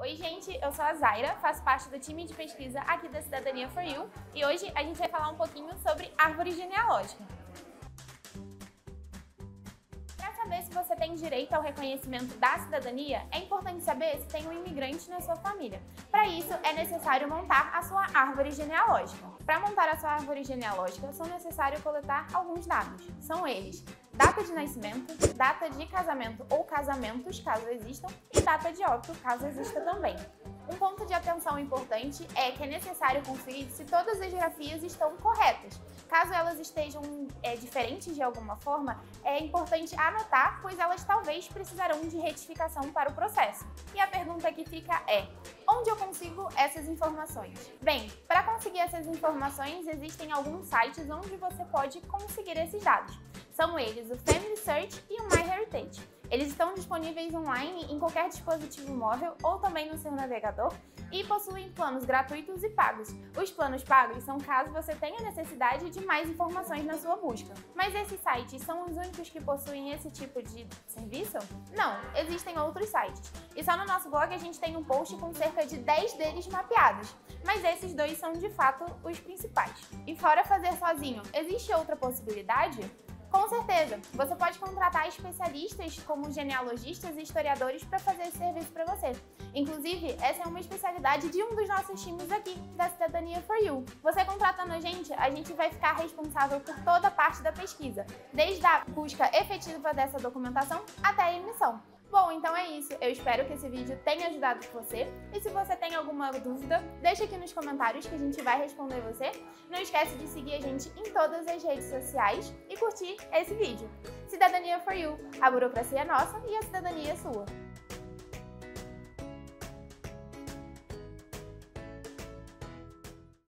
Oi gente, eu sou a Zaira, faço parte do time de pesquisa aqui da Cidadania For You e hoje a gente vai falar um pouquinho sobre árvore genealógica. Para saber se você tem direito ao reconhecimento da cidadania, é importante saber se tem um imigrante na sua família. Para isso, é necessário montar a sua árvore genealógica. Para montar a sua árvore genealógica, são necessários coletar alguns dados. São eles: data de nascimento, data de casamento ou casamentos, caso existam, e data de óbito, caso exista também. Um ponto de atenção importante é que é necessário conferir se todas as grafias estão corretas. Caso elas estejam diferentes de alguma forma, é importante anotar, pois elas talvez precisarão de retificação para o processo. E a pergunta que fica é: onde eu consigo essas informações? Bem, para conseguir essas informações, existem alguns sites onde você pode conseguir esses dados. São eles o FamilySearch e o MyHeritage. Eles estão disponíveis online em qualquer dispositivo móvel ou também no seu navegador e possuem planos gratuitos e pagos. Os planos pagos são caso você tenha necessidade de mais informações na sua busca. Mas esses sites são os únicos que possuem esse tipo de serviço? Não, existem outros sites. E só no nosso blog a gente tem um post com cerca de 10 deles mapeados. Mas esses dois são de fato os principais. E fora fazer sozinho, existe outra possibilidade? Com certeza, você pode contratar especialistas como genealogistas e historiadores para fazer esse serviço para você. Inclusive, essa é uma especialidade de um dos nossos times aqui, da Cidadania For You. Você contratando a gente vai ficar responsável por toda a parte da pesquisa, desde a busca efetiva dessa documentação até a emissão. Bom, então é isso. Eu espero que esse vídeo tenha ajudado você. E se você tem alguma dúvida, deixa aqui nos comentários que a gente vai responder você. Não esquece de seguir a gente em todas as redes sociais e curtir esse vídeo. Cidadania For You, a burocracia é nossa e a cidadania é sua.